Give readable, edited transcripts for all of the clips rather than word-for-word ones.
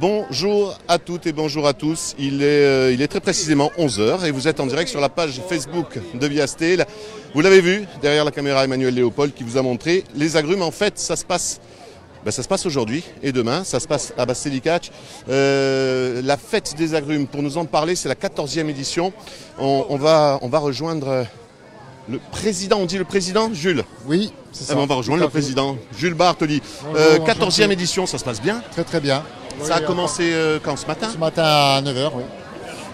Bonjour à toutes et bonjour à tous, il est très précisément 11h et vous êtes en direct sur la page Facebook de Viastel. Vous l'avez vu, derrière la caméra Emmanuel Léopold qui vous a montré les agrumes. En fait, ça se passe aujourd'hui et demain, ça se passe à Bastelicaccia. La fête des agrumes, pour nous en parler, c'est la 14e édition. On va rejoindre le président, on dit le président, Jules. Oui, c'est ça. Eh ben, on va rejoindre le président, Jules Bartoli. Bonjour, 14e édition, ça se passe bien? Très très bien. Ça a commencé quand, ce matin? Ce matin à 9h, oui.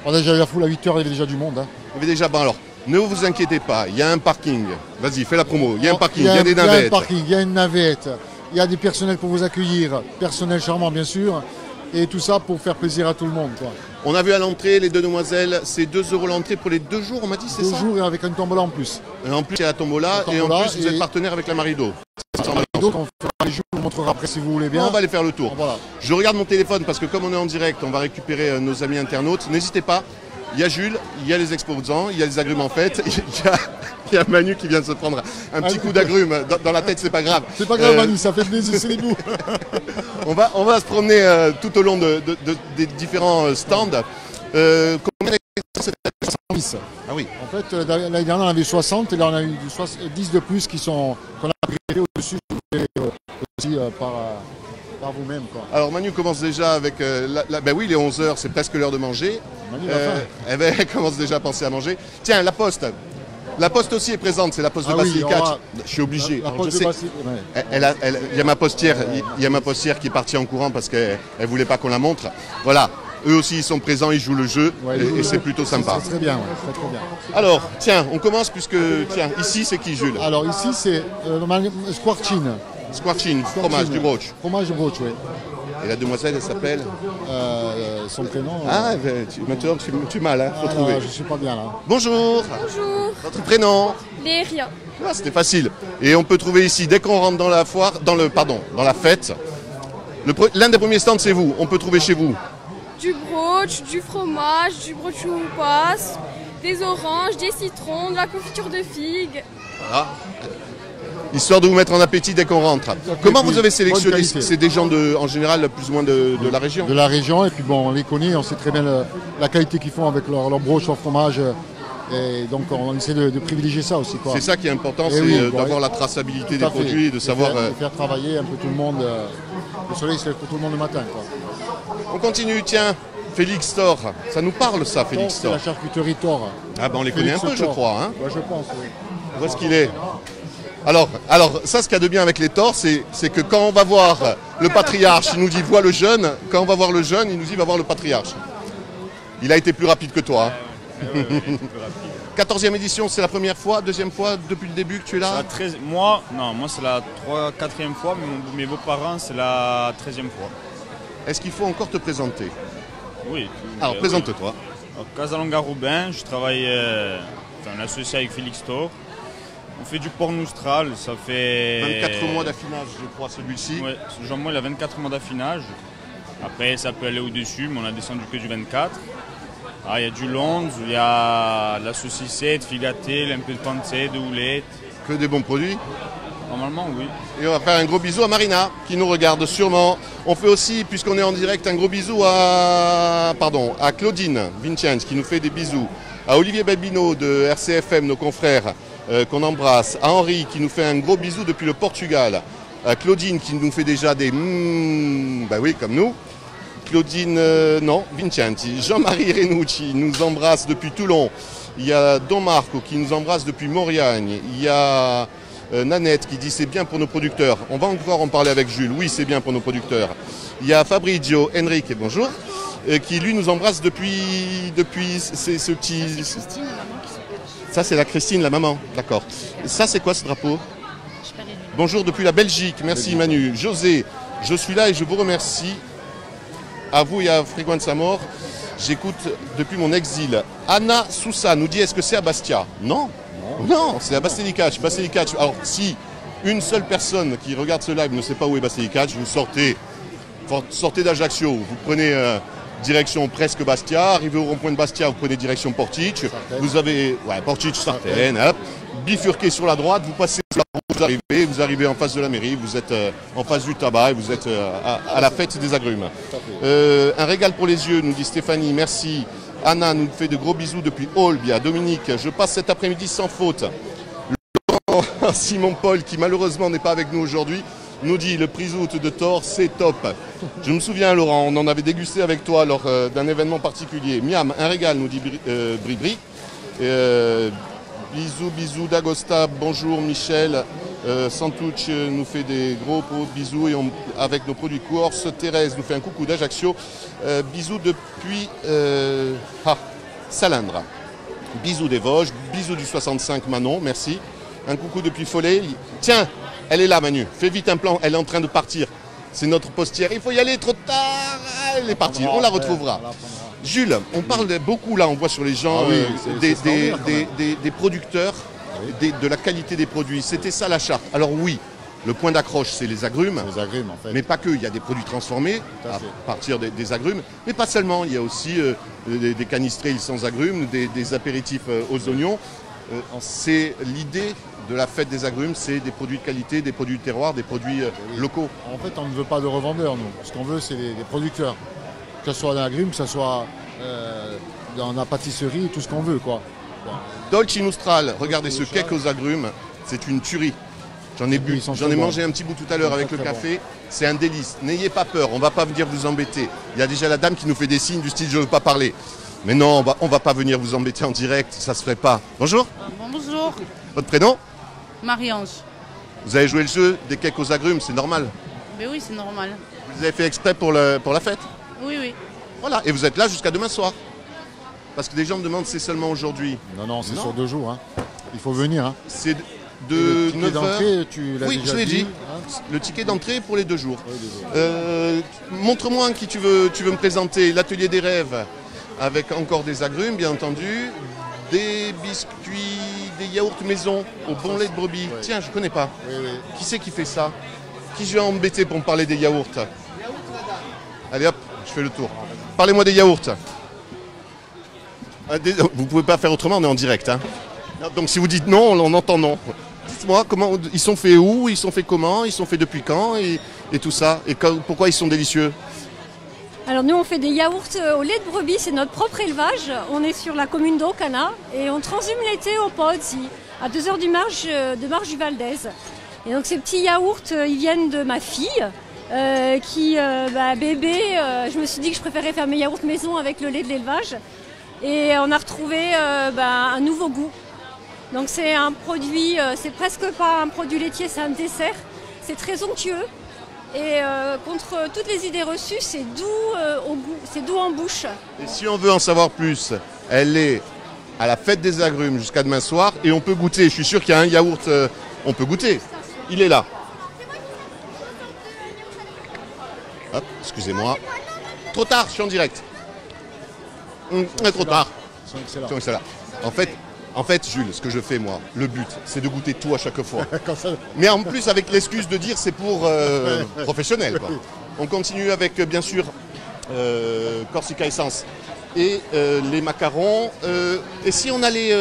On a déjà la foule à 8h, il y avait déjà du monde. Hein. Il y avait déjà, bon alors, ne vous inquiétez pas, il y a un parking. Vas-y, fais la promo, il y a un parking, il y a des navettes. Il y a un parking, il y a une navette, il y a des personnels pour vous accueillir, personnel charmant bien sûr, et tout ça pour faire plaisir à tout le monde. Quoi. On a vu à l'entrée les deux demoiselles, c'est 2 € l'entrée pour les 2 jours, on m'a dit, c'est ça? 2 jours et avec une tombola en plus. Et en plus, il y a la tombola et en plus, vous êtes partenaire avec la Marido. Donc on fera les jeux, on vous montrera après si vous voulez bien. On va aller faire le tour. Voilà. Je regarde mon téléphone parce que comme on est en direct, on va récupérer nos amis internautes. N'hésitez pas, il y a Jules, il y a les exposants, il y a les agrumes en fête, il y a Manu qui vient de se prendre un petit coup d'agrumes dans la tête, c'est pas grave. C'est pas grave Manu, ça fait plaisir, c'est les bouts. on va se promener tout au long des différents stands. Combien d'exposants? Ah oui. En fait, l'année dernière on avait 60 et là on a eu 10 de plus qu'on a agréé au-dessus. Aussi par vous-même. Alors Manu commence déjà avec... Ben oui, il est 11h, c'est presque l'heure de manger. Manu elle commence déjà à penser à manger. Tiens, la Poste. La Poste aussi est présente, c'est la Poste de Bastelicaccia. Je suis obligé. Il y a ma postière qui est partie en courant parce qu'elle ne voulait pas qu'on la montre. Voilà. Eux aussi, ils sont présents, ils jouent le jeu, ouais, et c'est plutôt sympa. C'est très bien, ouais, c'est très bien. Alors, tiens, on commence puisque... Tiens, ici, c'est qui, Jules? Alors, ici, c'est Squartine. Squartine, fromage du broch. Fromage du broch, oui. Et la demoiselle, elle s'appelle son prénom... Ah, ben, maintenant, tu m'as, là, faut trouver. Je suis pas bien, là. Bonjour. Bonjour. Votre prénom? Léria. Ah, c'était facile. Et on peut trouver ici, dès qu'on rentre dans la foire, dans la fête, l'un des premiers stands, c'est vous. On peut trouver chez vous du brooch, du fromage, du brooch ou passe, des oranges, des citrons, de la confiture de figues. Voilà. Histoire de vous mettre en appétit dès qu'on rentre. Comment vous avez sélectionné? C'est des gens en général plus ou moins de la région? De la région, et puis bon, on les connaît, on sait très bien la qualité qu'ils font avec leur brooch, leur fromage. Et donc on essaie de privilégier ça aussi. C'est ça qui est important, c'est d'avoir la traçabilité des produits et de savoir... faire travailler un peu tout le monde. Le soleil se lève pour tout le monde le matin. On continue, tiens, Félix Thor. Ça nous parle ça, Félix Thor? C'est la charcuterie Thor. Ah ben on les connaît un peu, je crois. Hein. Ouais, je pense, oui. Où est-ce qu'il est? Alors, ça, ce qu'il y a de bien avec les Thor, c'est que quand on va voir le patriarche, il nous dit « Vois le jeune ». Quand on va voir le jeune, il nous dit « Va voir le patriarche ». Il a été plus rapide que toi. Hein. 14e édition, c'est la première fois, deuxième fois depuis le début que tu es là? Moi c'est la 4e fois, mais mes beaux-parents c'est la 13e fois. Est-ce qu'il faut encore te présenter? Oui. Alors présente-toi. Oui. Casalonga Roubin, je travaille en associé avec Félix Thor. On fait du porno austral, ça fait... 24 mois d'affinage je crois celui-ci. Oui, ce genre moi il a 24 mois d'affinage. Après ça peut aller au-dessus, mais on a descendu que du 24. Ah, il y a du lonze, il y a de la saucissette, figatelle, un peu de pancetta, de houlette. Que des bons produits? Normalement, oui. Et on va faire un gros bisou à Marina, qui nous regarde sûrement. On fait aussi, puisqu'on est en direct, un gros bisou à Claudine Vincenz, qui nous fait des bisous. À Olivier Babino de RCFM, nos confrères, qu'on embrasse. À Henri, qui nous fait un gros bisou depuis le Portugal. À Claudine, qui nous fait déjà des... bah oui, comme nous. Claudine, non, Vincenti. Jean-Marie Renucci nous embrasse depuis Toulon. Il y a Don Marco qui nous embrasse depuis Mauriagne. Il y a Nanette qui dit c'est bien pour nos producteurs. On va encore en parler avec Jules. Oui, c'est bien pour nos producteurs. Il y a Fabrizio, Henrique, bonjour, qui lui nous embrasse depuis ce petit... Ça, c'est la Christine, la maman. D'accord. Ça, c'est quoi ce drapeau? Bonjour depuis la Belgique. Merci Manu. José, je suis là et je vous remercie. À vous et à Fréquence à mort, j'écoute depuis mon exil. Anna Sousa nous dit, est-ce que c'est à Bastia? Non, non, c'est à Bastelicaccia. Bastelicaccia. Alors, si une seule personne qui regarde ce live ne sait pas où est Bastelicaccia, vous sortez d'Ajaccio, vous prenez direction presque Bastia, arrivez au rond-point de Bastia, vous prenez direction Portici, vous avez, ouais, Portici, Sartène, hop, bifurquez sur la droite, vous passez sur la route. vous arrivez en face de la mairie, vous êtes en face du tabac et vous êtes à la fête des agrumes. Un régal pour les yeux, nous dit Stéphanie, merci. Anna nous fait de gros bisous depuis Olbia. Dominique, je passe cet après-midi sans faute. Laurent, Simon-Paul, qui malheureusement n'est pas avec nous aujourd'hui, nous dit le prisout de Thor, c'est top. Je me souviens, Laurent, on en avait dégusté avec toi lors d'un événement particulier. Miam, un régal, nous dit Bribri. Bisous, bisous d'Agosta, bonjour Michel. Santucci nous fait des gros bisous et avec nos produits Corse. Thérèse nous fait un coucou d'Ajaccio. Bisous depuis Salindre. Bisous des Vosges, bisous du 65 Manon, merci. Un coucou depuis Follet. Tiens, elle est là Manu, fais vite un plan, elle est en train de partir. C'est notre postière, il faut y aller, trop tard. Elle est partie, on la retrouvera. Jules, on parle beaucoup là, on voit sur les gens des producteurs. De la qualité des produits, c'était ça la charte. Alors oui, le point d'accroche c'est les agrumes, en fait. Mais pas que, il y a des produits transformés à partir des agrumes, mais pas seulement, il y a aussi des canistrés sans agrumes, des apéritifs aux oignons. C'est l'idée de la fête des agrumes, c'est des produits de qualité, des produits de terroir, des produits locaux. En fait on ne veut pas de revendeurs, nous. Ce qu'on veut c'est des producteurs, que ce soit dans l'agrume, que ce soit dans la pâtisserie, tout ce qu'on veut quoi. Dolce Nostral, regardez ce cake aux agrumes, c'est une tuerie. J'en ai bu, j'en ai mangé un petit bout tout à l'heure avec le café, c'est un délice. N'ayez pas peur, on ne va pas venir vous embêter. Il y a déjà la dame qui nous fait des signes du style je ne veux pas parler. Mais non, on ne va pas venir vous embêter en direct, ça ne se ferait pas. Bonjour. Bonjour. Votre prénom? Marie-Ange. Vous avez joué le jeu des cakes aux agrumes, c'est normal? Mais oui, c'est normal. Vous avez fait exprès pour la fête? Oui, oui. Voilà, et vous êtes là jusqu'à demain soir? Parce que les gens me demandent c'est seulement aujourd'hui. Non, non, c'est sur 2 jours. Hein. Il faut venir. Hein. C'est de 9h. Tu l'as déjà dit. Hein. Le ticket d'entrée pour les 2 jours. Oui, montre-moi qui tu veux me présenter. L'atelier des rêves avec encore des agrumes, bien entendu. Des biscuits, des yaourts maison au bon lait de brebis. Oui. Tiens, je ne connais pas. Oui, oui. Qui c'est qui fait ça? Qui je vais embêter pour me parler des yaourts? Allez hop, je fais le tour. Parlez-moi des yaourts. Vous pouvez pas faire autrement, on est en direct. Hein. Donc si vous dites non, on entend non. Dites-moi, comment ils sont faits, où ils sont faits, comment ils sont faits, depuis quand et tout ça. Et pourquoi ils sont délicieux? Alors nous, on fait des yaourts au lait de brebis, c'est notre propre élevage. On est sur la commune d'Haut, Cana, et on transhume l'été au Pod, à 2 heures de marche du Val d'Aise. Et donc ces petits yaourts, ils viennent de ma fille. Je me suis dit que je préférais faire mes yaourts maison avec le lait de l'élevage. Et on a retrouvé un nouveau goût. Donc c'est un produit, c'est presque pas un produit laitier, c'est un dessert. C'est très onctueux. Et contre toutes les idées reçues, c'est doux au goût, c'est doux en bouche. Et si on veut en savoir plus, elle est à la fête des agrumes jusqu'à demain soir. Et on peut goûter, je suis sûr qu'il y a un yaourt, on peut goûter. Il est là. Hop, excusez-moi. Trop tard, je suis en direct. Trop tard. Ils sont excellents. En fait, Jules, ce que je fais, moi, le but, c'est de goûter tout à chaque fois. Mais en plus, avec l'excuse de dire c'est pour professionnel. Quoi. On continue avec, bien sûr, Corsica Essence et les macarons. Et si on allait...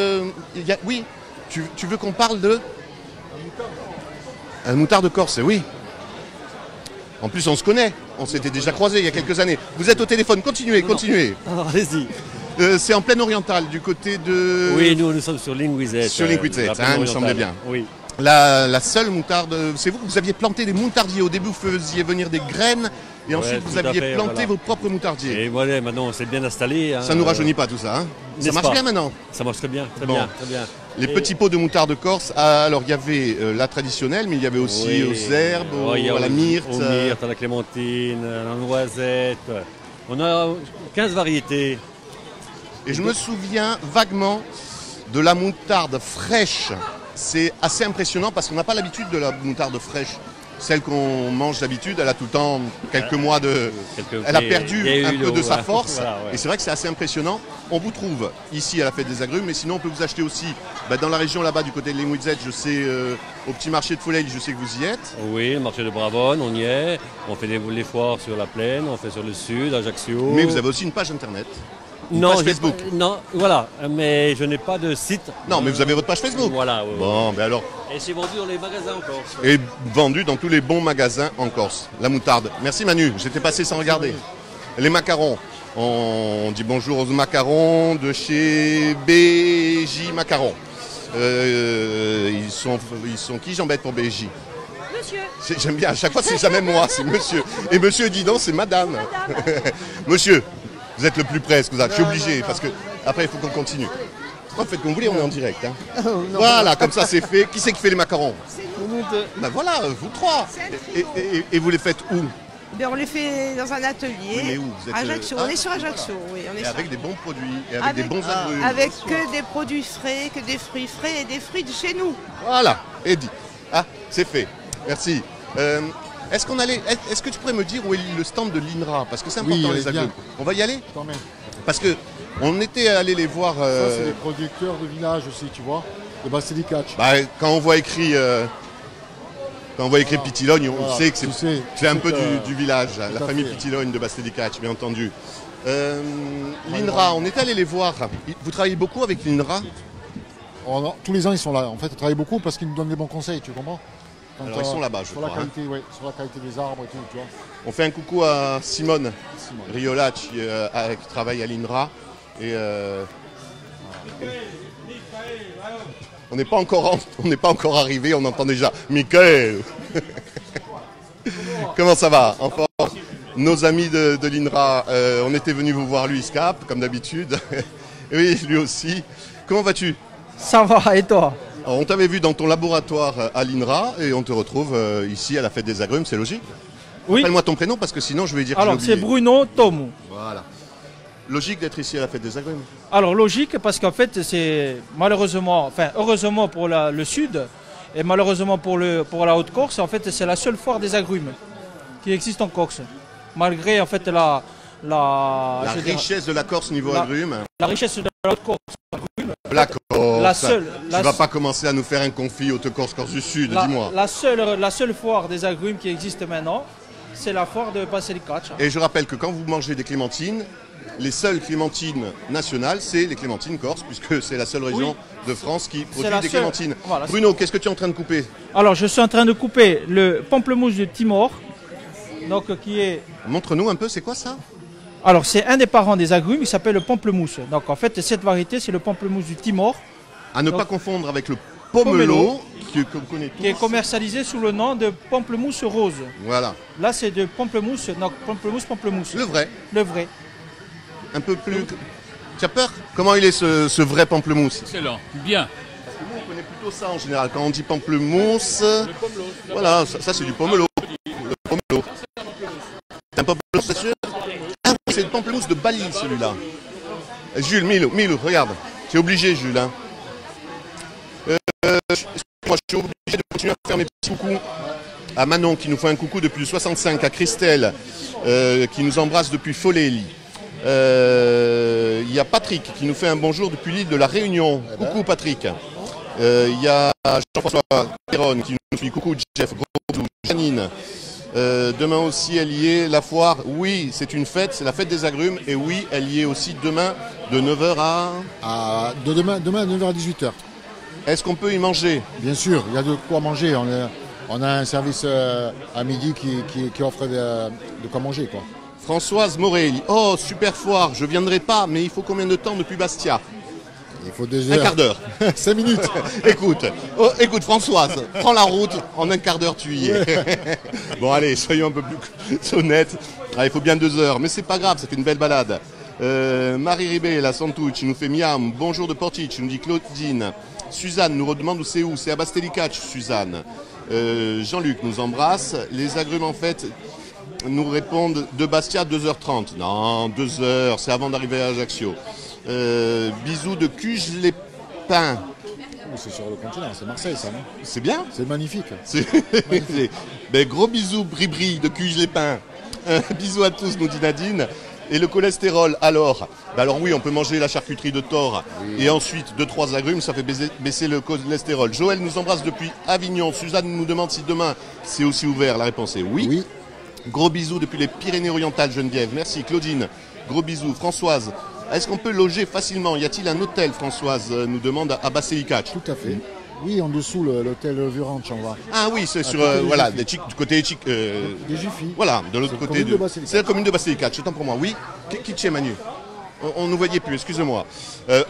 oui, tu veux qu'on parle de... Un moutarde de Corse, oui. En plus, on se connaît. On s'était déjà croisés il y a quelques années. Vous êtes au téléphone, continuez. Allez-y. C'est en Plaine Orientale, du côté de... Oui, nous sommes sur Linguizzetta. Sur Linguizzetta, hein, il me semblait bien. Oui. La seule moutarde, c'est vous aviez planté des moutardiers. Au début, vous faisiez venir des graines et ensuite vous aviez planté vos propres moutardiers. Et voilà, maintenant, c'est bien installé. Hein, ça ne nous rajeunit pas tout ça. Hein. Ça marche bien maintenant. Ça marche très bien, très bien. Les petits pots de moutarde corse, alors il y avait la traditionnelle, mais il y avait aussi aux herbes, à la myrte. Aux myrtes, à la clémentine, à la noisette. On a 15 variétés. Et je me souviens vaguement de la moutarde fraîche. C'est assez impressionnant parce qu'on n'a pas l'habitude de la moutarde fraîche. Celle qu'on mange d'habitude, elle a tout le temps quelques mois de... Elle a perdu un peu de sa force. Voilà, ouais. Et c'est vrai que c'est assez impressionnant. On vous trouve ici à la fête des agrumes, mais sinon on peut vous acheter aussi dans la région là-bas, du côté de Linguizzetta, je sais, au petit marché de Follet, je sais que vous y êtes. Oui, le marché de Bravonne, on y est. On fait les foires sur la plaine, on fait sur le sud, Ajaccio. Mais vous avez aussi une page internet. Non, page Facebook. Non, voilà, mais je n'ai pas de site. Non, mais vous avez votre page Facebook. Voilà. Bon, mais alors. Et c'est vendu dans les magasins en Corse. Et vendu dans tous les bons magasins en Corse. La moutarde. Merci Manu, j'étais passé sans regarder. Merci. Les macarons. On dit bonjour aux macarons de chez BJ Macarons. Ils sont qui j'embête pour BJ? Monsieur. J'aime bien, à chaque fois c'est jamais moi, c'est monsieur. Et monsieur dit non, c'est madame. Monsieur, vous êtes le plus près, je suis obligé, parce que après il faut qu'on continue. En fait, comme vous voulez, on est en direct. Hein. Non, voilà, non. Comme ça c'est fait. Qui c'est qui fait les macarons? C'est nous deux. Ben voilà, vous trois. Et vous les faites où? Ben on les fait dans un atelier. Oui, mais où vous êtes? Ajaccio. On est sur Ajaccio, voilà. Oui. On est et avec des bons produits, et avec des bons agrumes. Avec que des produits frais, que des fruits frais et des fruits de chez nous. Voilà, et dit. Ah, c'est fait. Merci. Est-ce que tu pourrais me dire où est le stand de l'INRA? Parce que c'est important, oui, les agrumes. On va y aller? Quand même. Parce que on était allé les voir. Ça, c'est les producteurs de village aussi, tu vois. Le Bastelicaccia. Bah, quand on voit écrit. Quand on voit écrit Pitilogne, on sait que c'est un peu du village, la famille Pitilogne de Bastelicaccia, bien entendu. L'INRA, on est allé les voir. Vous travaillez beaucoup avec l'INRA? Tous les ans, ils sont là. En fait, on travaille beaucoup parce qu'ils nous donnent des bons conseils, tu comprends? Quand, alors, ils sont là-bas, je crois. La qualité, hein. Ouais, sur la qualité des arbres et tout, tu vois. On fait un coucou à Simone. Riola qui travaille à l'INRA. Et on n'est pas encore arrivé, on entend déjà Michael. Comment ça va? Enfin, nos amis de l'INRA, on était venus vous voir, lui il scape, comme d'habitude. Oui, lui aussi. Comment vas-tu? Ça va, et toi? Alors, on t'avait vu dans ton laboratoire à l'INRA et on te retrouve ici à la fête des agrumes, c'est logique? Oui. Rappelle-moi ton prénom parce que sinon je vais dire que j'ai oublié. Alors c'est Bruno Tom. Voilà. Logique d'être ici à la fête des agrumes? Alors logique parce qu'en fait c'est malheureusement, enfin heureusement pour le sud et malheureusement pour la Haute-Corse, en fait c'est la seule foire des agrumes qui existe en Corse. Malgré en fait la richesse de la Corse niveau agrumes. La richesse de la Haute-Corse. La Corse, tu vas pas commencer à nous faire un conflit Haute-Corse, Corse du Sud, dis-moi. La seule foire des agrumes qui existe maintenant, c'est la foire de Bastelicaccia. Et je rappelle que quand vous mangez des clémentines, les seules clémentines nationales, c'est les clémentines corse, puisque c'est la seule région de France qui produit des clémentines. Voilà, Bruno, qu'est-ce que tu es en train de couper? Alors, je suis en train de couper le pamplemousse de Timor, donc qui est... Montre-nous un peu, c'est quoi ça? Alors, c'est un des parents des agrumes, il s'appelle le pamplemousse. Donc, en fait, cette variété, c'est le pamplemousse du Timor. À ne pas confondre avec le pomelo, qu'on connaît tous. Qui est commercialisé sous le nom de pamplemousse rose. Voilà. Là, c'est de pamplemousse, donc pamplemousse. Le vrai. Le vrai. Un peu plus... Tu as peur? Comment il est ce vrai pamplemousse? Excellent, bien. Parce que nous, on connaît plutôt ça en général. Quand on dit pamplemousse... Le pomelo. Voilà, ça c'est du pomelo. Le pomelo. C'est un pamplemousse, c'est sûr? Ah, c'est le pamplemousse de Bali, celui-là. Jules, Milou, regarde. Tu es obligé, Jules. Hein. Moi, je suis obligé de continuer à faire mes petits coucous à Manon, qui nous fait un coucou depuis le 65, à Christelle, qui nous embrasse depuis Foléli. Il y a Patrick qui nous fait un bonjour depuis l'île de la Réunion. Eh ben. Coucou Patrick. Il y a Jean-François Perron qui nous suit. Coucou Jeff, Gros, Janine. Demain aussi elle y est, la foire. Oui, c'est une fête, c'est la fête des agrumes. Et oui, elle y est aussi demain de 9h à... Demain à 9h à 18h. Est-ce qu'on peut y manger? Bien sûr, il y a de quoi manger. On a un service à midi qui offre de quoi manger, quoi. Françoise Morelli. Oh, super foire, je viendrai pas, mais il faut combien de temps depuis Bastia? Il faut 2 heures. Un quart d'heure. 5 minutes. Écoute, oh, écoute Françoise, prends la route, en un quart d'heure tu y es. Bon allez, soyons un peu plus honnêtes. Ah, il faut bien 2 heures, mais c'est pas grave, ça fait une belle balade. Marie Ribé, la Santucci, nous fait miam, bonjour de Portici, nous dit Claudine. Suzanne nous redemande où c'est c'est à Bastelicaccia, Suzanne. Jean-Luc nous embrasse, les agrumes en fait... nous répondent de Bastia à 2h30. Non, 2h, c'est avant d'arriver à Ajaccio. Bisous de Cugelépin. C'est sur le continent, c'est Marseille ça, non? C'est bien. C'est magnifique. Magnifique. Ben, gros bisous Bribri de Cugelépin. Bisous à tous, nous dit Nadine. Et le cholestérol, alors? Ben alors oui, on peut manger la charcuterie de Thor, oui. Et ensuite 2-3 agrumes, ça fait baisser le cholestérol. Joël nous embrasse depuis Avignon. Suzanne nous demande si demain c'est aussi ouvert. La réponse est oui. Oui. Gros bisous depuis les Pyrénées-Orientales, Geneviève. Merci, Claudine. Gros bisous. Françoise, Est-ce qu'on peut loger facilement? Y a-t-il un hôtel, Françoise nous demande, à Bastelicaccia? Tout à fait. Oui, en dessous, l'hôtel Vuranche, on va. Ah oui, c'est sur, voilà, du côté des Giffy. Voilà, de l'autre côté. C'est la commune de Bastelicaccia, autant pour moi. Oui, qui tient Manu? On ne voyait plus, excusez-moi.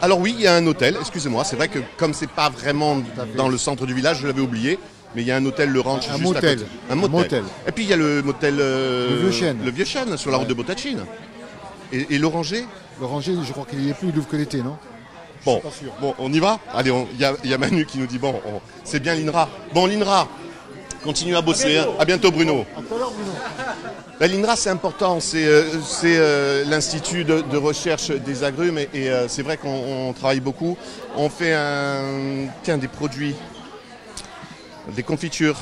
Alors oui, il y a un hôtel, excusez-moi. C'est vrai que comme c'est pas vraiment dans le centre du village, je l'avais oublié. Mais il y a un hôtel, le Ranch, juste motel. À côté. Un motel. Et puis il y a le motel... le Vieux Chêne. Le Vieux Chêne, sur la route de Botachine. Et l'Oranger? L'Oranger, je crois qu'il n'y est plus, il ouvre que l'été, non? Bon, on y va. Allez, il y a Manu qui nous dit, bon, c'est bien l'INRA. Bon, l'INRA, continue à bosser. À bientôt, Bruno. À tout à l'heure, Bruno. Ben, L'INRA, c'est important. C'est l'Institut de recherche des agrumes. Et c'est vrai qu'on travaille beaucoup. On fait des produits... Des confitures.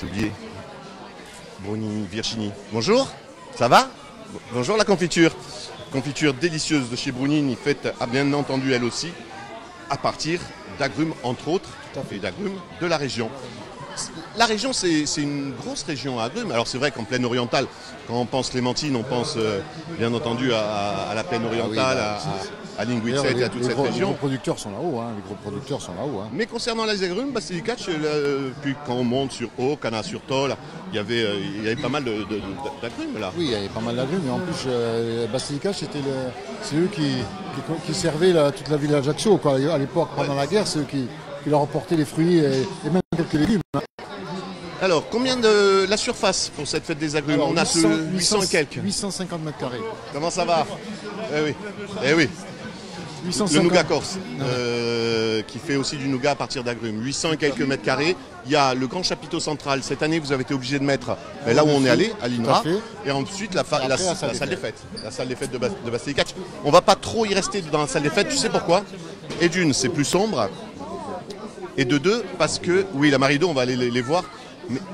J'ai oublié. Bruni, Virginie. Bonjour, ça va? Bonjour la confiture. Confiture délicieuse de chez Brunini, faite bien entendu elle aussi, à partir d'agrumes entre autres, et d'agrumes de la région. La région, c'est une grosse région à agrumes. Alors c'est vrai qu'en Plaine Orientale, quand on pense clémentine, on pense bien entendu à la Plaine Orientale, à Linguizzetta et à toute cette région. Les gros producteurs sont là-haut. Mais concernant les agrumes, Bastelicaccia, puis quand on monte sur Haut, Cana sur Tol, il y avait pas mal d'agrumes là. Oui, il y avait pas mal d'agrumes. Mais en plus, Bastelicaccia, c'est eux qui servaient toute la ville d'Ajaccio. À l'époque, pendant la guerre, c'est eux qui leur emportaient les fruits et même quelques légumes. Alors, combien de la surface pour cette fête des agrumes? On a 800 et quelques. 850 mètres carrés. Comment ça va? Eh oui. 850. Le nougat corse, qui fait aussi du nougat à partir d'agrumes. 800 et quelques mètres carrés. Il y a le grand chapiteau central. Cette année, vous avez été obligé de mettre là où on est allé, à l'INRA. Et ensuite, la salle des fêtes. La salle des fêtes de Bastelicaccia. On ne va pas trop y rester dans la salle des fêtes. Tu sais pourquoi? Et d'une, c'est plus sombre. Et de deux, parce que, oui, la Marido, on va aller les voir.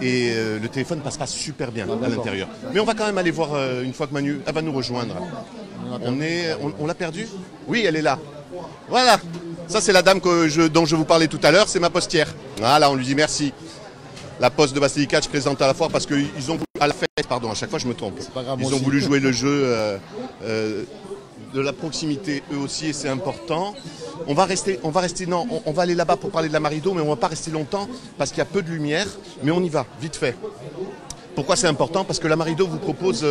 Et le téléphone ne passe pas super bien à l'intérieur. Mais on va quand même aller voir une fois que Manu va nous rejoindre. On l'a perdue? Oui, elle est là. Voilà. Ça, c'est la dame dont je vous parlais tout à l'heure. C'est ma postière. Voilà, on lui dit merci. La poste de Bastelicaccia présente à la foire parce qu'ils ont voulu... À la fête, pardon, à chaque fois, je me trompe. Ils ont voulu jouer le jeu de la proximité, eux aussi, et c'est important. On va aller là-bas pour parler de la Marido, mais on ne va pas rester longtemps parce qu'il y a peu de lumière, mais on y va, vite fait. Pourquoi c'est important? Parce que la Marido nous propose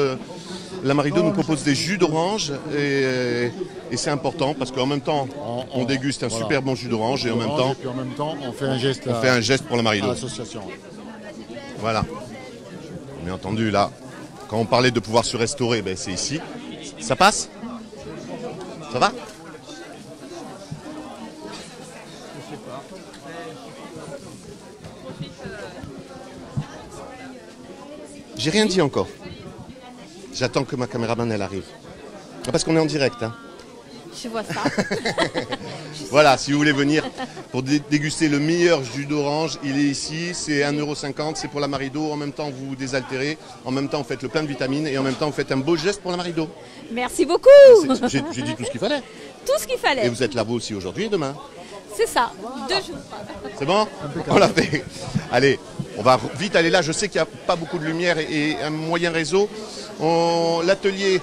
des jus d'orange et c'est important parce qu'en même temps, on déguste un super bon jus d'orange et en même temps, on fait un geste, pour la Marido. Voilà. Bien entendu, là, quand on parlait de pouvoir se restaurer, ben, c'est ici. Ça passe? Ça va? J'ai rien dit encore. J'attends que ma caméraman elle arrive. Parce qu'on est en direct. Je vois ça. Voilà, si vous voulez venir pour déguster le meilleur jus d'orange, il est ici. C'est 1,50 €, c'est pour la Marido. En même temps, vous vous désaltérez. En même temps, vous faites le plein de vitamines. Et en même temps, vous faites un beau geste pour la Marido. Merci beaucoup. J'ai dit tout ce qu'il fallait. Tout ce qu'il fallait. Et vous êtes là, vous aussi, aujourd'hui et demain. C'est ça, 2 jours. C'est bon? On l'a fait. Allez, on va vite aller là. Je sais qu'il n'y a pas beaucoup de lumière et un moyen réseau. L'atelier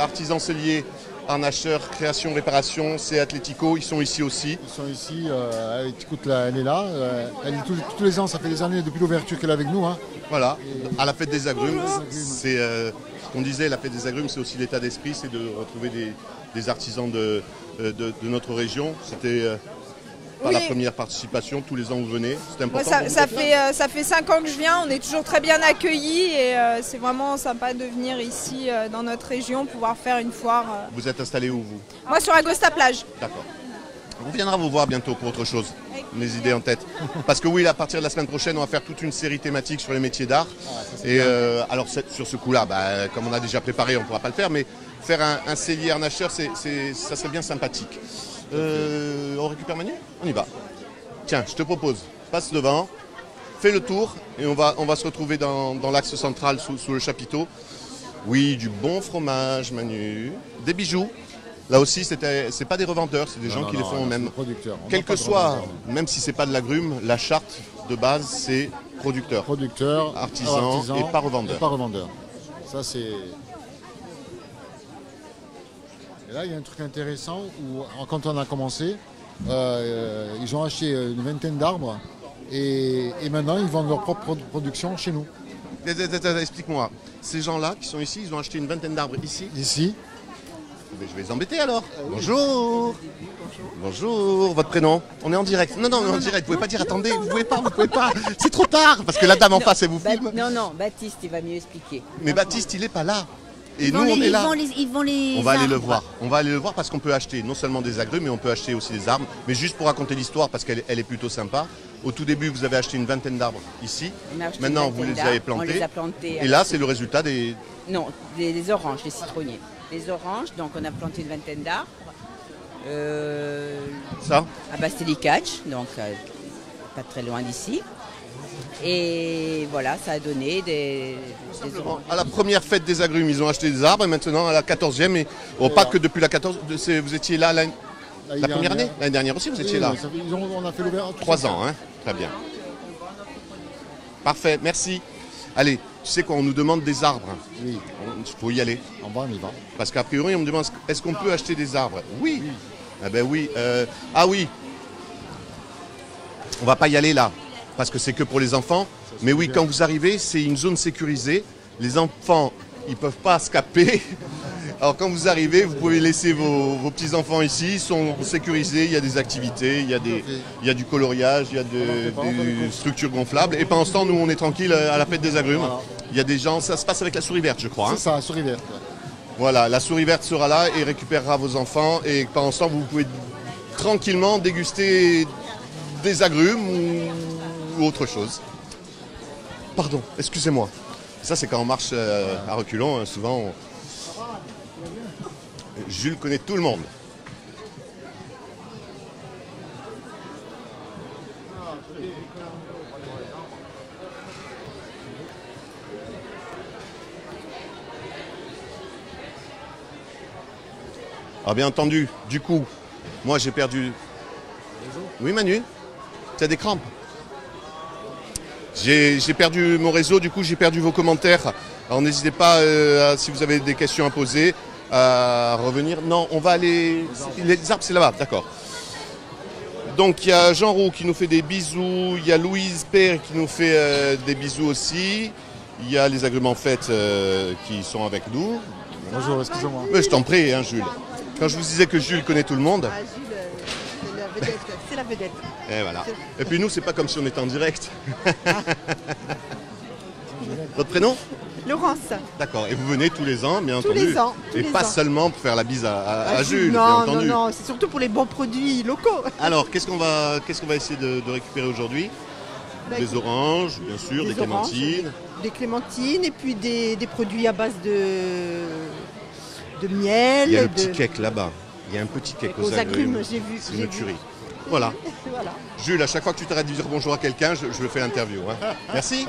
artisan cellier, harnacheur, création, réparation, c'est Atlético. Ils sont ici aussi. Ils sont ici. Écoute, elle est là. Elle est tous les ans, ça fait des années depuis l'ouverture qu'elle est avec nous. Voilà, à la fête des agrumes. C'est ce qu'on disait, la fête des agrumes, c'est aussi l'état d'esprit, c'est de retrouver des artisans de notre région. C'était... Pas la première participation, tous les ans vous venez, c'est important. Ça fait 5 ans que je viens, on est toujours très bien accueillis et c'est vraiment sympa de venir ici dans notre région, pouvoir faire une foire. Vous êtes installé où vous? Moi sur Agosta Plage. D'accord. On viendra vous voir bientôt pour autre chose, les idées en tête. Parce que oui, à partir de la semaine prochaine, on va faire toute une série thématique sur les métiers d'art. Et alors sur ce coup-là, comme on a déjà préparé, on ne pourra pas le faire, mais faire un cellier harnacheur, ça serait bien sympathique. On récupère Manu? On y va. Tiens, je te propose, passe devant, fais le tour et on va se retrouver dans l'axe central sous le chapiteau. Oui, du bon fromage, Manu. Des bijoux. Là aussi, c'est pas des revendeurs, c'est des gens qui les font eux-mêmes. Quel que soit, même si c'est pas de l'agrume, la charte de base, c'est producteur. Producteur, artisan et pas revendeur. Ça, c'est... Et là, il y a un truc intéressant où, quand on a commencé, ils ont acheté une vingtaine d'arbres et maintenant, ils vendent leur propre production chez nous. Explique-moi, ces gens-là qui sont ici, ils ont acheté une vingtaine d'arbres ici. Ici. Mais je vais les embêter alors. Bonjour. Bonjour, votre prénom? On est en direct. Non, non, on est en direct. Vous pouvez pas dire attendez, vous pouvez pas, vous pouvez pas. C'est trop tard parce que la dame en face, elle vous filme. Non, non, Baptiste, il va mieux expliquer. Mais Baptiste, il est pas là. Et nous, on est là. On va aller le voir. On va aller le voir parce qu'on peut acheter non seulement des agrumes, mais on peut acheter aussi des arbres. Mais juste pour raconter l'histoire parce qu'elle est plutôt sympa. Au tout début, vous avez acheté une vingtaine d'arbres ici. Maintenant, vous les avez plantés. On les a plantés. Et là, c'est le résultat des... Non, des oranges, des citronniers. Les oranges, donc on a planté une vingtaine d'arbres. Ça à Bastelicaccia, donc pas très loin d'ici. Et voilà, ça a donné des oranges. À la première fête des agrumes, ils ont acheté des arbres et maintenant à la 14e, et pas que depuis la 14e, vous étiez là la première année? L'année dernière aussi, vous étiez là? On a fait l'ouverture. 3 ans, hein. Très bien. Parfait, merci. Allez, tu sais quoi, on nous demande des arbres. Oui. Il faut y aller. On va, on y va. Parce qu'a priori, on me demande, est-ce qu'on peut acheter des arbres? Oui. Oui. Ah ben oui. Ah oui. On va pas y aller là, parce que c'est que pour les enfants. Mais oui, bien. Quand vous arrivez, c'est une zone sécurisée. Les enfants, ils peuvent pas escaper. Alors quand vous arrivez, vous pouvez laisser vos petits-enfants ici. Ils sont sécurisés, il y a des activités, il y a du coloriage, il y a des structures gonflables. Et pendant ce temps, nous, on est tranquille à la fête des agrumes. Il y a des gens, ça se passe avec la souris verte, je crois. C'est ça, la souris verte. Voilà, la souris verte sera là et récupérera vos enfants. Et pendant ce temps, vous pouvez tranquillement déguster des agrumes ou autre chose. Pardon, excusez-moi. Ça, c'est quand on marche à reculons, hein, souvent... Jules connaît tout le monde. Ah bien entendu, du coup, moi j'ai perdu... Oui Manu, t'as des crampes? J'ai perdu mon réseau, du coup j'ai perdu vos commentaires. Alors n'hésitez pas, si vous avez des questions à poser... à revenir. Non, on va aller... Les arbres, c'est là-bas, d'accord. Donc, il y a Jean Roux qui nous fait des bisous. Il y a Louise Père qui nous fait des bisous aussi. Il y a les agrumes en fête qui sont avec nous. Bonjour, excusez-moi. Je t'en prie, hein, Jules. Quand je vous disais que Jules connaît tout le monde... Ah, Jules, c'est la vedette. Et voilà. Et puis nous, c'est pas comme si on était en direct. Votre prénom ? Laurence. D'accord, et vous venez tous les ans, bien entendu. Tous les ans. Et pas seulement pour faire la bise à Jules, bien entendu. Non, non, non, c'est surtout pour les bons produits locaux. Alors, qu'est-ce qu'on va essayer de récupérer aujourd'hui? Des oranges, bien sûr, des clémentines. Des clémentines et puis des produits à base de miel. Il y a le petit cake là-bas. Il y a un petit cake aux agrumes, j'ai vu. C'est une tuerie. Voilà. Voilà. Jules, à chaque fois que tu t'arrêtes de dire bonjour à quelqu'un, je fais l'interview. Hein. Merci.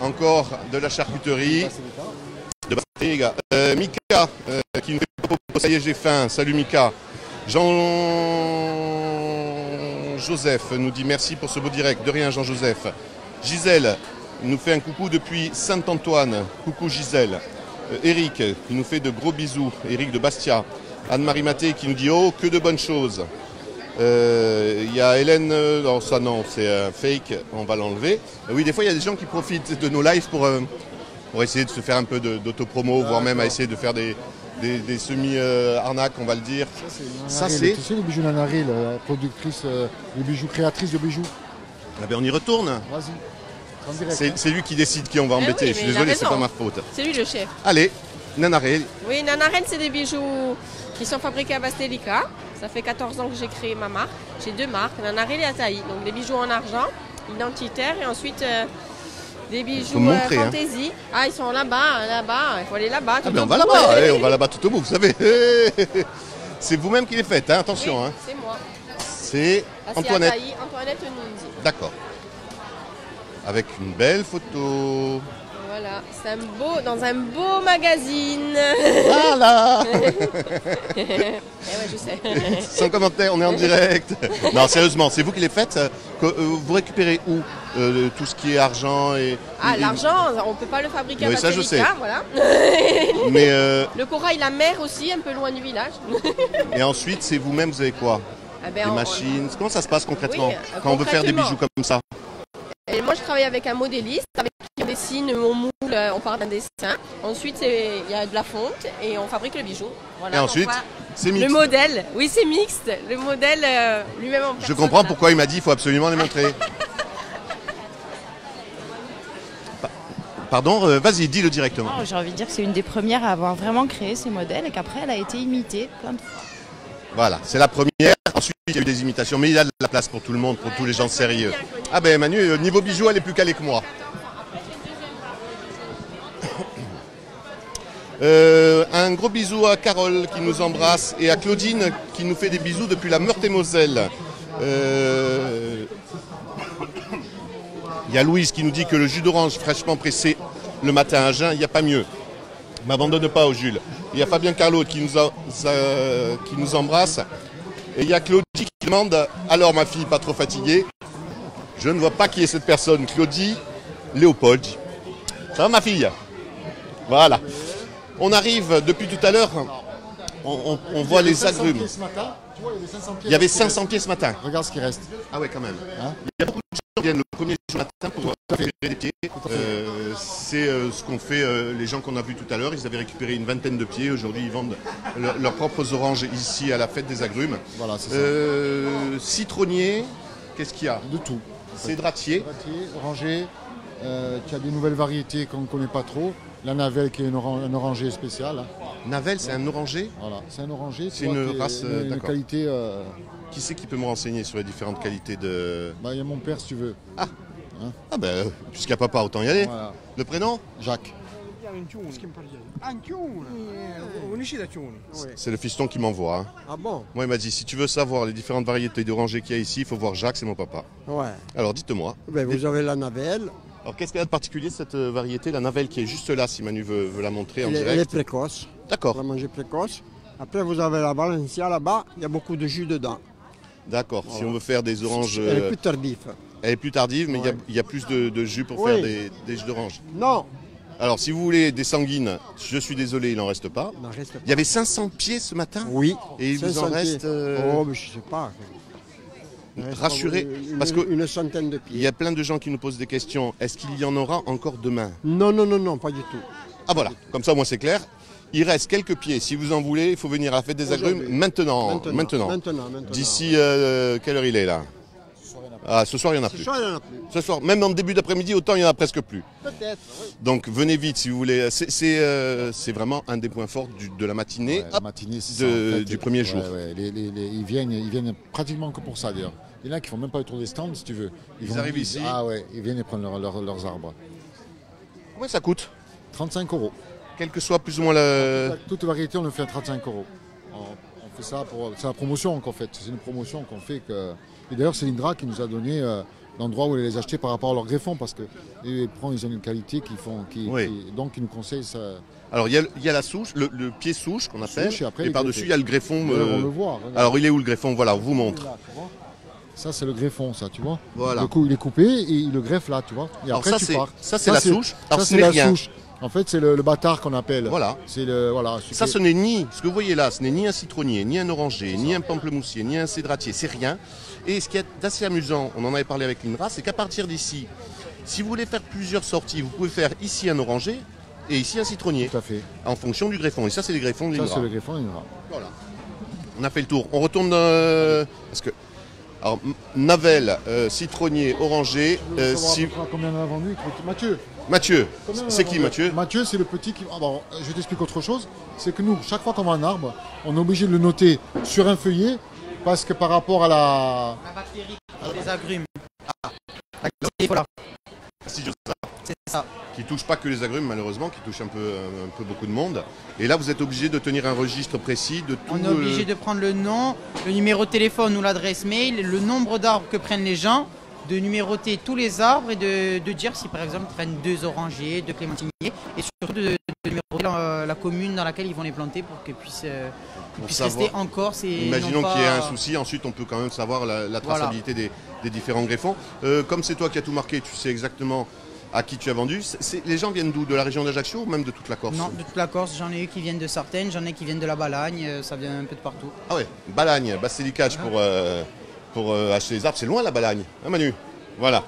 Encore de la charcuterie. De passer les gars. Mika, qui nous fait propos. Ça y est, j'ai faim. Salut Mika. Jean-Joseph nous dit merci pour ce beau direct. De rien, Jean-Joseph. Gisèle nous fait un coucou depuis Saint-Antoine. Coucou Gisèle. Eric, qui nous fait de gros bisous. Eric de Bastia. Anne-Marie Maté, qui nous dit oh, que de bonnes choses. Il y a Hélène, non ça non c'est fake, on va l'enlever. Oui, des fois il y a des gens qui profitent de nos lives pour essayer de se faire un peu d'autopromo, voire même à essayer de faire des semi-arnaques, on va le dire. Ça c'est... Tu sais les bijoux Nanaril, la productrice, les bijoux, créatrice de bijoux. Ah ben on y retourne. Vas-y. C'est lui qui décide qui on va embêter, oui, je suis désolé, c'est pas ma faute. C'est lui le chef. Allez, Nanaril. Oui, Nanaril c'est des bijoux qui sont fabriqués à Bastelica. Ça fait 14 ans que j'ai créé ma marque. J'ai 2 marques, Nanaril et Ataï. Donc des bijoux en argent, identitaires, et ensuite des bijoux fantaisie. Hein. Ah, ils sont là-bas, là-bas. Il faut aller là-bas. Ah, on va là-bas, on va là-bas tout au bout, vous savez. C'est vous-même qui les faites, hein. Attention. Oui, hein. C'est moi. C'est Antoinette. Ataï, Antoinette Nunzi. D'accord. Avec une belle photo. Voilà, c'est dans un beau magazine. Voilà. Eh ouais, je sais. Sans commentaire, on est en direct. Non, sérieusement, c'est vous qui les faites. Vous récupérez où? tout ce qui est argent et... Ah, l'argent, on ne peut pas le fabriquer à Bastelicaccia, ça je sais. Voilà. Mais le corail, la mer aussi, un peu loin du village. Et ensuite, c'est vous-même, vous avez quoi? Ah ben, les machines, comment ça se passe concrètement, oui, quand on veut faire des bijoux comme ça? Et moi, je travaille avec un modéliste, avec qui on dessine mon moule, on part d'un dessin. Ensuite, il y a de la fonte et on fabrique le bijou. Voilà, et ensuite, c'est mixte. Le modèle, oui, c'est mixte. Le modèle lui-même en personne. Je comprends pourquoi il m'a dit qu'il faut absolument les montrer. Pardon, vas-y, dis-le directement. Oh, j'ai envie de dire que c'est une des premières à avoir vraiment créé ces modèles et qu'après, elle a été imitée plein de fois. Voilà, c'est la première. Ensuite, il y a eu des imitations, mais il y a de la place pour tout le monde, pour tous les gens sérieux. Ah ben, Emmanuel, niveau bijoux, elle est plus calée que moi. Un gros bisou à Carole qui nous embrasse et à Claudine qui nous fait des bisous depuis la Meurthe-et-Moselle. Il y a Louise qui nous dit que le jus d'orange fraîchement pressé le matin à jeun, il n'y a pas mieux. M'abandonne pas au Jules. Il y a Fabien Carlot qui nous embrasse. Et il y a Claudie qui demande, alors ma fille, pas trop fatiguée. Je ne vois pas qui est cette personne. Claudie Léopold. Ça va ma fille? Voilà. On arrive depuis tout à l'heure. On voit les agrumes. Il y avait 500 pieds ce matin. Regarde ce qui reste. Ah ouais, quand même. Hein, il y a beaucoup de gens qui viennent le premier jour matin pour récupérer des pieds. C'est ce qu'on fait, les gens qu'on a vus tout à l'heure. Ils avaient récupéré une vingtaine de pieds. Aujourd'hui, ils vendent leurs propres oranges ici à la fête des agrumes. Voilà, c'est ça. Citronnier, qu'est-ce qu'il y a? De tout. Cédratier. Oranger. Tu as des nouvelles variétés qu'on ne connaît pas trop. La navelle qui est un oranger spécial. Hein. Navelle, c'est un oranger? Voilà, c'est un oranger. C'est une race, une qualité... Qui c'est qui peut me renseigner sur les différentes qualités de... Bah, il y a mon père, si tu veux. Ah, hein? Ah bah, puisqu'il y a papa, autant y aller. Voilà. Le prénom? Jacques. C'est le fiston qui m'envoie. Hein. Ah bon? Moi, il m'a dit, si tu veux savoir les différentes variétés d'orangers qu'il y a ici, il faut voir Jacques, c'est mon papa. Ouais. Alors, dites-moi. Ben, vous avez la navelle. Alors, qu'est-ce qu'il y a de particulier cette variété, la navelle qui est juste là, si Manu veut la montrer en direct? Elle est précoce. D'accord. On va manger précoce. Après, vous avez la Valencia là-bas, il y a beaucoup de jus dedans. D'accord. Voilà. Si on veut faire des oranges... Elle est plus tardive. Elle est plus tardive, mais ouais, il y a plus de jus pour faire des jus d'orange. Non. Alors, si vous voulez des sanguines, je suis désolé, il n'en reste pas. Il n'en reste pas. Il y avait 500 pieds ce matin? Oui. Et il vous en reste... Oh, mais je ne sais pas. Rassurez, parce qu'une centaine de pieds. Il y a plein de gens qui nous posent des questions. Est-ce qu'il y en aura encore demain? Non, non, non, non, pas du tout. Ah voilà, comme ça, moi c'est clair. Il reste quelques pieds. Si vous en voulez, il faut venir à la fête des agrumes maintenant. Maintenant. D'ici, quelle heure il est là? Ah, ce soir, il n'y en a plus. Ce soir, même en début d'après-midi, autant il n'y en a presque plus. Peut-être, oui. Donc, venez vite si vous voulez. C'est vraiment un des points forts de la matinée, ouais, la matinée du premier jour. Ouais, ouais. Ils viennent pratiquement que pour ça, d'ailleurs. Il y en a qui ne font même pas le tour des stands, si tu veux. Ils arrivent ici. Ah ouais, ils viennent et prennent leurs arbres. Combien ça coûte? 35 €. Quelle que soit plus ou moins la... Toute variété, on le fait à 35 €. On fait ça pour... C'est la promotion qu'on fait. C'est une promotion qu'on fait que... Et d'ailleurs, c'est l'INRA qui nous a donné l'endroit où les acheter par rapport à leur greffon, parce que ils ont une qualité qu'ils font, donc ils nous conseillent ça. Alors, il y a la souche, le pied souche qu'on appelle, et par-dessus, il y a le greffon. On le voit. Regarde. Alors, il est où le greffon? Voilà, on vous montre. Là, ça, c'est le greffon, ça, tu vois. Voilà. Le coup, il est coupé et il le greffe là, tu vois. Et alors, après, tu pars. Ça, c'est la souche. Alors, ça, c'est la souche. En fait, c'est le bâtard qu'on appelle. Voilà. Ça, ce n'est ni, ce que vous voyez là, ce n'est ni un citronnier, ni un oranger, ni un pamplemoussier, ni un cédratier, c'est rien. Et ce qui est assez amusant, on en avait parlé avec l'INRA, c'est qu'à partir d'ici, si vous voulez faire plusieurs sorties, vous pouvez faire ici un oranger et ici un citronnier. Tout à fait. En fonction du greffon. Et ça, c'est les greffons de l'INRA. Ça, c'est le greffon de l'INRA. Voilà. On a fait le tour. On retourne parce que... Alors, navelle, citronnier, oranger... Combien on a vendu? Mathieu? Mathieu, c'est qui Mathieu? Mathieu, c'est le petit qui... Alors, je t'explique autre chose, c'est que nous, chaque fois qu'on voit un arbre, on est obligé de le noter sur un feuillet, parce que par rapport à la... La bactérie, les agrumes. Ah, voilà. C'est ça. Qui touche pas que les agrumes, malheureusement, qui touche un peu beaucoup de monde. Et là, vous êtes obligé de tenir un registre précis de tout... On est obligé de prendre le nom, le numéro de téléphone ou l'adresse mail, le nombre d'arbres que prennent les gens... de numéroter tous les arbres et de dire si par exemple ils prennent deux orangers, deux clémentiniers, et surtout de numéroter la commune dans laquelle ils vont les planter pour qu'ils puissent, rester en Corse. Et imaginons qu'il y ait un souci, ensuite on peut quand même savoir la traçabilité des différents greffons. Comme c'est toi qui as tout marqué, tu sais exactement à qui tu as vendu. Les gens viennent d'où? De la région d'Ajaccio ou même de toute la Corse? Non, de toute la Corse. J'en ai eu qui viennent de Sartène, j'en ai qui viennent de la Balagne, ça vient un peu de partout. Ah ouais, Balagne, Bastelicaccia pour acheter les arbres. C'est loin la Balagne, hein Manu? Voilà.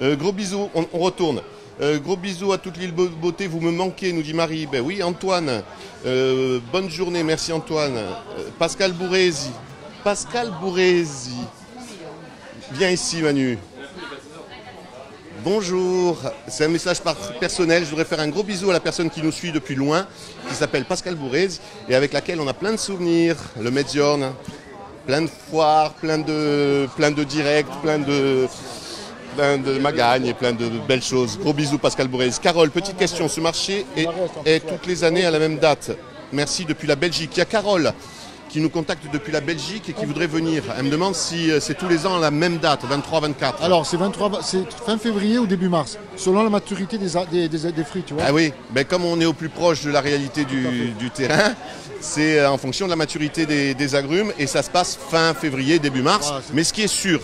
Gros bisous, on retourne. Gros bisous à toute l'île Beauté, vous me manquez, nous dit Marie. Ben oui, Antoine, bonne journée, merci Antoine. Pascal Bourrési. Pascal Bourrési. Viens ici Manu. Bonjour, c'est un message personnel, je voudrais faire un gros bisou à la personne qui nous suit depuis loin, qui s'appelle Pascal Bourrez et avec laquelle on a plein de souvenirs, le Médiorne, plein de foires, plein de directs, plein de magagnes et plein de belles choses. Gros bisous Pascal Bourrez. Carole, petite question, ce marché est toutes les années à la même date. Merci depuis la Belgique. Il y a Carole qui nous contacte depuis la Belgique et qui voudrait venir. Elle me demande si c'est tous les ans à la même date, 23-24. Alors, c'est fin février ou début mars, selon la maturité des fruits, tu vois. Ah oui, mais comme on est au plus proche de la réalité du terrain, c'est en fonction de la maturité des agrumes et ça se passe fin février, début mars. Voilà, mais ce qui est sûr,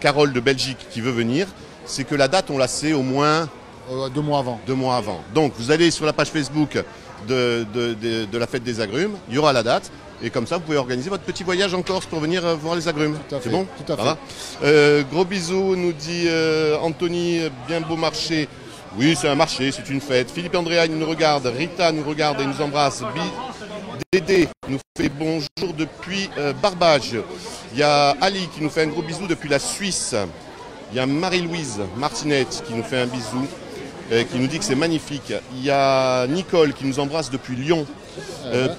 Carole de Belgique qui veut venir, c'est que la date, on la sait au moins... 2 mois avant. 2 mois avant. Donc, vous allez sur la page Facebook de la fête des agrumes, il y aura la date. Et comme ça, vous pouvez organiser votre petit voyage en Corse pour venir voir les agrumes. C'est bon? Tout à fait. Gros bisous, nous dit Anthony, bien beau marché. Oui, c'est un marché, c'est une fête. Philippe Andréa, il nous regarde. Rita nous regarde et nous embrasse. Dédé nous fait bonjour depuis Barbage. Il y a Ali qui nous fait un gros bisou depuis la Suisse. Il y a Marie-Louise Martinette qui nous fait un bisou, qui nous dit que c'est magnifique. Il y a Nicole qui nous embrasse depuis Lyon.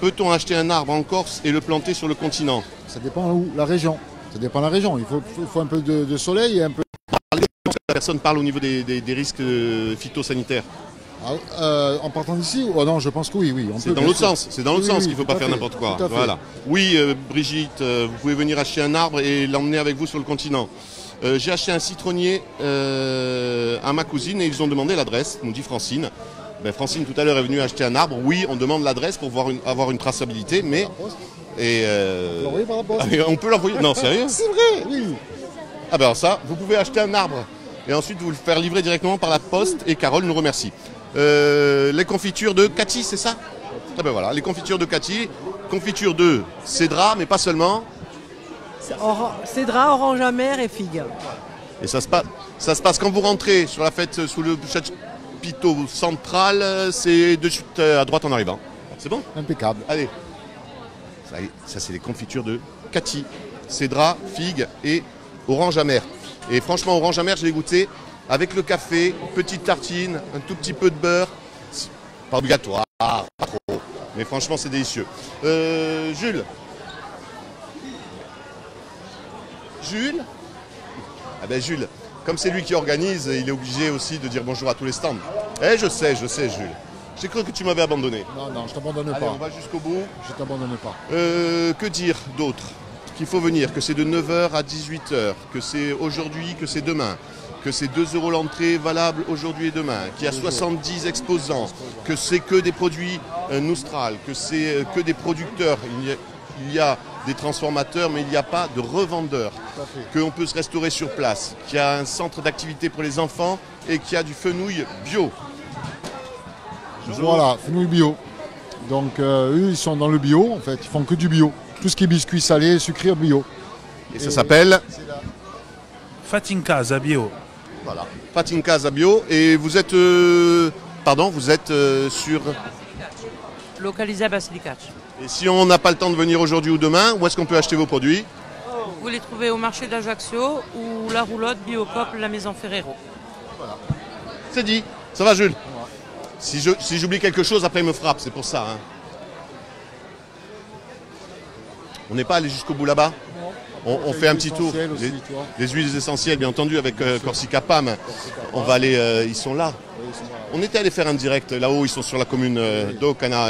Peut-on acheter un arbre en Corse et le planter sur le continent? Ça dépend où, la région. Ça dépend de la région. Il faut un peu de soleil et un peu... La personne parle au niveau des risques phytosanitaires. En partant d'ici? Oh non, je pense que oui, oui. C'est dans l'autre sens. C'est dans l'autre sens qu'il ne faut pas faire n'importe quoi. Voilà. Oui, Brigitte, vous pouvez venir acheter un arbre et l'emmener avec vous sur le continent. J'ai acheté un citronnier à ma cousine et ils ont demandé l'adresse, nous dit Francine. Ben Francine tout à l'heure est venue acheter un arbre. Oui, on demande l'adresse pour avoir une traçabilité, mais... On peut l'envoyer. Non, sérieux? C'est vrai, oui. Ah ben alors ça, vous pouvez acheter un arbre et ensuite vous le faire livrer directement par la poste et Carole nous remercie. Les confitures de Cathy, c'est ça? Ah ben voilà, les confitures de Cathy, confitures de cédra, mais pas seulement. Cédra, orange amère et figue. Et ça se passe quand vous rentrez sur la fête sous le... Pito central, c'est de suite à droite en arrivant. C'est bon? Impeccable. Allez. Ça c'est les confitures de Cathy. Cédra, figue et orange amère. Et franchement, orange amère, je l'ai goûté avec le café, petite tartine, un tout petit peu de beurre. Pas obligatoire, pas trop. Mais franchement, c'est délicieux. Jules. Jules? Ah ben Jules. Comme c'est lui qui organise, il est obligé aussi de dire bonjour à tous les stands. Eh, je sais, Jules. J'ai cru que tu m'avais abandonné. Non, non, je t'abandonne pas. Allez, on va jusqu'au bout. Je t'abandonne pas. Que dire d'autre? Qu'il faut venir, que c'est de 9h à 18h, que c'est aujourd'hui, que c'est demain, que c'est 2 € l'entrée valable aujourd'hui et demain, qu'il y a 70 exposants, que c'est que des produits Noustral, que c'est que des producteurs. Il y a des transformateurs, mais il n'y a pas de revendeurs, qu'on peut se restaurer sur place, qu'il y a un centre d'activité pour les enfants et qu'il y a du fenouil bio. Voilà, fenouil bio. Donc eux, ils sont dans le bio, en fait, ils font que du bio. Tout ce qui est biscuits salés, sucrés bio. Et ça s'appelle Fatinkaza Bio. Voilà, Fatinkaza Bio. Et vous êtes, sur... Localisé à Bastelicaccia. Et si on n'a pas le temps de venir aujourd'hui ou demain, où est-ce qu'on peut acheter vos produits? Vous les trouvez au marché d'Ajaccio ou la roulotte, Biocop, la maison Ferrero. Voilà. C'est dit. Ça va, Jules? Ouais. Si j'oublie quelque chose, après il me frappe, c'est pour ça. Hein. On n'est pas allé jusqu'au bout là-bas? Non. On fait un petit tour. Aussi, les huiles essentielles, bien entendu, avec Corsica Pam. On va aller, ils sont là. On était allé faire un direct là-haut, ils sont sur la commune d'Haut, Cana,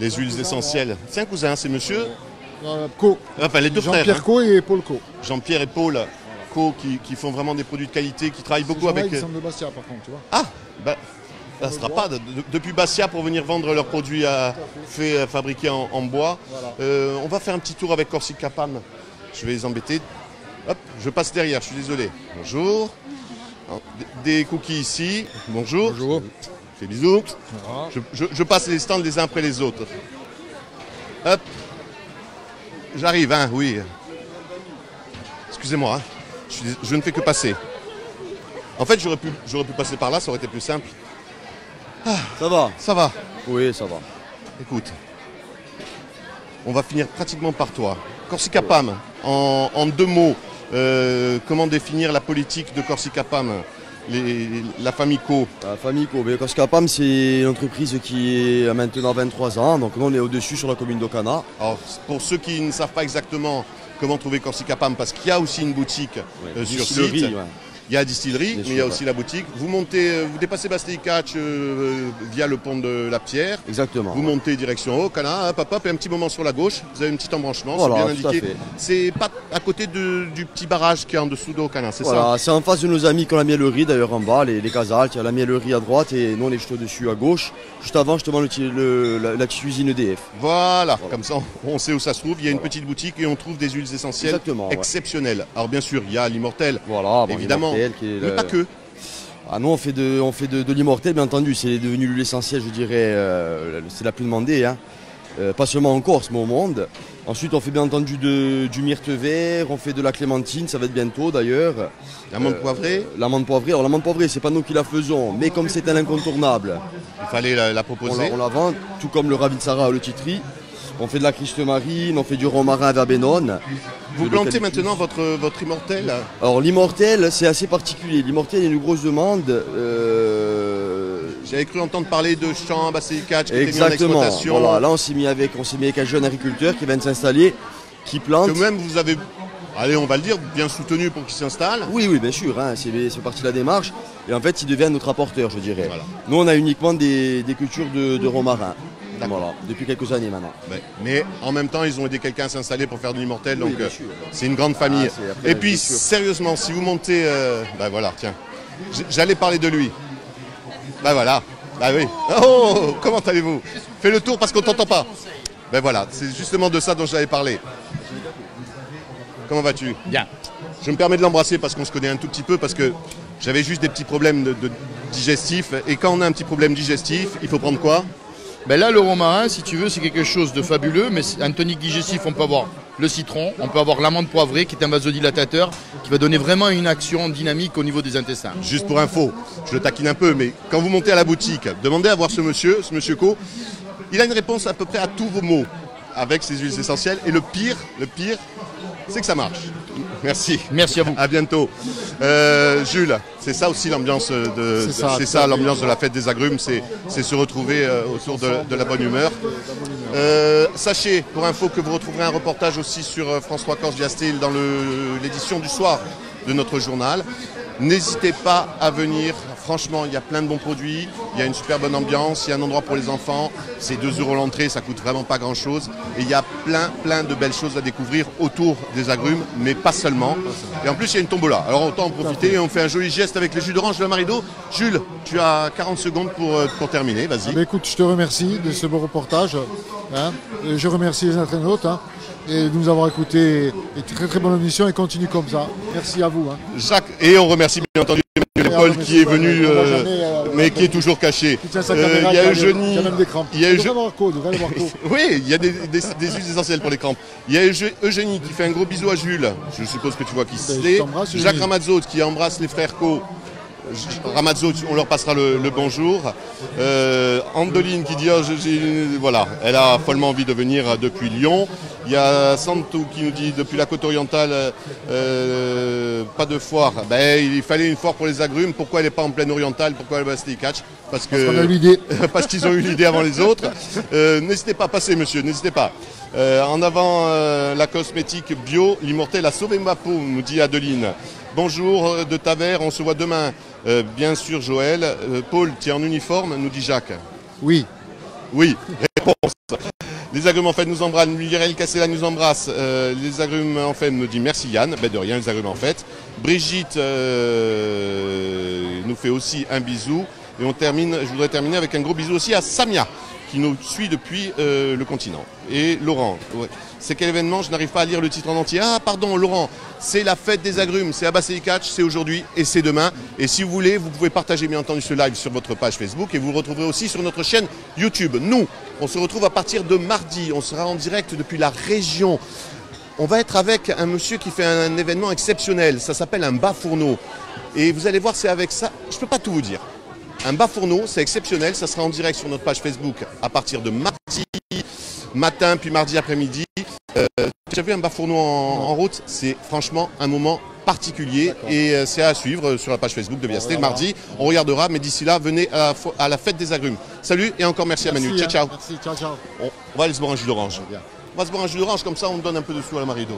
les huiles essentielles. C'est un cousin, c'est monsieur Co. Enfin, les deux frères. Jean-Pierre Co et Paul Co. Jean-Pierre et Paul. Voilà. Marco qui font vraiment des produits de qualité, qui travaillent beaucoup avec... Ils sont de Bastia par contre, tu vois. Ah bah, ça ne sera pas depuis Bastia pour venir vendre leurs produits fabriqués en bois. Voilà. On va faire un petit tour avec Corsica Palm. Je vais les embêter. Hop, je passe derrière, je suis désolé. Bonjour. Des cookies ici. Bonjour. Bonjour. Fais bisous. Voilà. Je passe les stands les uns après les autres. Hop. J'arrive, hein, oui. Excusez-moi, hein. Je ne fais que passer. En fait, j'aurais pu passer par là, ça aurait été plus simple. Ah, ça va? Ça va? Oui, ça va. Écoute, on va finir pratiquement par toi. Corsica Pam, en deux mots, comment définir la politique de Corsica Pam, la famille Co? La famille Co, Corsica Pam, c'est une entreprise qui a maintenant 23 ans, donc nous on est au-dessus sur la commune de Cana. Alors, pour ceux qui ne savent pas exactement comment trouver Corsica Pam, parce qu'il y a aussi une boutique sur site. Ouais. Il y a la distillerie, mais il y a aussi la boutique. Vous montez, vous dépassez Bastelicaccia via le pont de la Pierre. Exactement. Vous montez direction Haut, Cana, hop, hop, hop, et un petit moment sur la gauche. Vous avez un petit embranchement, voilà, c'est bien indiqué. C'est pas à côté du petit barrage qui est en dessous d'Haut, Cana, c'est voilà, ça? C'est en face de nos amis qui ont la miellerie, d'ailleurs en bas, les Casals, il y a la miellerie à droite et nous on est juste au-dessus à gauche, juste avant justement la cuisine EDF. Voilà, comme ça on sait où ça se trouve. Il y a une petite boutique et on trouve des huiles essentielles exceptionnelles. Alors bien sûr, il y a l'immortel, voilà, évidemment. Mais pas que. Ah non, on fait de l'immortel, bien entendu. C'est devenu l'huile essentielle, je dirais, c'est la plus demandée, hein. Pas seulement en Corse, mais au monde. Ensuite, on fait bien entendu du myrte vert, on fait de la clémentine, ça va être bientôt d'ailleurs. L'amande poivrée? L'amande poivrée, alors l'amande poivrée, c'est pas nous qui la faisons, mais comme c'est un incontournable, il fallait la proposer. On la vend, tout comme le ravinsara, le titri. On fait de la Christe Marine, on fait du romarin à la Bénone. Vous plantez maintenant votre immortel? Alors l'immortel, c'est assez particulier. L'immortel, il y a une grosse demande. J'avais cru entendre parler de champs, Bastelicaccia, qui étaient mis en exploitation. Voilà, là on s'est mis avec un jeune agriculteur qui vient de s'installer, qui plante. Que même vous avez, allez on va le dire, bien soutenu pour qu'il s'installe. Oui, oui, bien sûr, hein, c'est partie de la démarche. Et en fait, il devient notre apporteur, je dirais. Voilà. Nous, on a uniquement des cultures de romarin. Voilà, depuis quelques années maintenant. Mais en même temps, ils ont aidé quelqu'un à s'installer pour faire de l'immortel, donc oui, c'est une grande famille. Après, et puis, sérieusement, si vous montez... Bah voilà, tiens, j'allais parler de lui. Bah voilà, bah oui. Oh, comment allez-vous? Fais le tour parce qu'on t'entend pas. Bah voilà, c'est justement de ça dont j'avais parlé. Comment vas-tu? Bien. Je me permets de l'embrasser parce qu'on se connaît un tout petit peu, parce que j'avais juste des petits problèmes digestifs. Et quand on a un petit problème digestif, il faut prendre quoi? Ben là, le romarin, si tu veux, c'est quelque chose de fabuleux, mais un tonique digestif, on peut avoir le citron, on peut avoir l'amande poivrée, qui est un vasodilatateur, qui va donner vraiment une action dynamique au niveau des intestins. Juste pour info, je le taquine un peu, mais quand vous montez à la boutique, demandez à voir ce monsieur Co, il a une réponse à peu près à tous vos mots, avec ses huiles essentielles, et le pire, c'est que ça marche. Merci. Merci à vous. À bientôt. Jules, c'est ça aussi l'ambiance de la fête des agrumes, c'est se retrouver autour de la bonne humeur. Sachez, pour info, que vous retrouverez un reportage aussi sur France 3 Corse Viastel dans l'édition du soir de notre journal. N'hésitez pas à venir. Franchement, il y a plein de bons produits, il y a une super bonne ambiance, il y a un endroit pour les enfants, c'est 2 € l'entrée, ça coûte vraiment pas grand chose. Et il y a plein de belles choses à découvrir autour des agrumes, mais pas seulement. Et en plus, il y a une tombola, alors autant en profiter et on fait un joli geste avec les jus d'orange de la Marido. Jules, tu as 40 secondes pour terminer, vas-y. Écoute, je te remercie de ce beau reportage, hein. Je remercie les internautes, hein, et de nous avoir écoutés. Et très bonne émission et continue comme ça. Merci à vous, hein. Jacques, et on remercie bien entendu Léopold qui est venu, mais qui est toujours caché. Il y a Eugénie. Il y a oui, il y a des huiles essentielles pour les crampes. Il y a Eugénie qui fait un gros bisou à Jules. Je suppose que tu vois qui c'est. Jacques Ramazzotti qui embrasse les frères Co. Ramazzotti, on leur passera le bonjour. Andoline qui dit, oh, voilà, elle a follement envie de venir depuis Lyon. Il y a Santo qui nous dit depuis la côte orientale, pas de foire. Ben, il fallait une foire pour les agrumes. Pourquoi elle n'est pas en Plaine Orientale? Pourquoi elle va Bastelicaccia? Parce qu'ils ont eu l'idée avant les autres. N'hésitez pas à passer, monsieur, n'hésitez pas. En avant, la cosmétique bio, l'immortel a sauvé ma peau, nous dit Adeline. Bonjour de Tavers, on se voit demain. Bien sûr, Joël. Paul, tu es en uniforme, nous dit Jacques. Oui. Oui, réponse. Les agrumes en fait nous embrassent, Muriel Cassella nous embrasse, les agrumes en fait me dit merci Yann, ben de rien les agrumes en fait. Brigitte nous fait aussi un bisou et on termine, je voudrais terminer avec un gros bisou aussi à Samia qui nous suit depuis le continent. Et Laurent, ouais. C'est quel événement? Je n'arrive pas à lire le titre en entier. Ah pardon Laurent, c'est la fête des agrumes, c'est à Bastelicaccia, c'est aujourd'hui et c'est demain. Et si vous voulez, vous pouvez partager bien entendu ce live sur votre page Facebook et vous le retrouverez aussi sur notre chaîne YouTube. Nous, on se retrouve à partir de mardi, on sera en direct depuis la région. On va être avec un monsieur qui fait un événement exceptionnel, ça s'appelle un bas-fourneau. Et vous allez voir, c'est avec ça, je ne peux pas tout vous dire. Un bas-fourneau, c'est exceptionnel, ça sera en direct sur notre page Facebook à partir de mardi matin, puis mardi après-midi. J'ai vu un bas-fourneau en route, c'est franchement un moment particulier et c'est à suivre sur la page Facebook de Viastel. Mardi, on regardera, mais d'ici là, venez à la fête des agrumes. Salut et encore merci à Manu. Ciao, ciao. Merci, ciao, ciao. On va aller se boire un jus d'orange. On va se boire un jus d'orange, comme ça on donne un peu de sous à la Marido.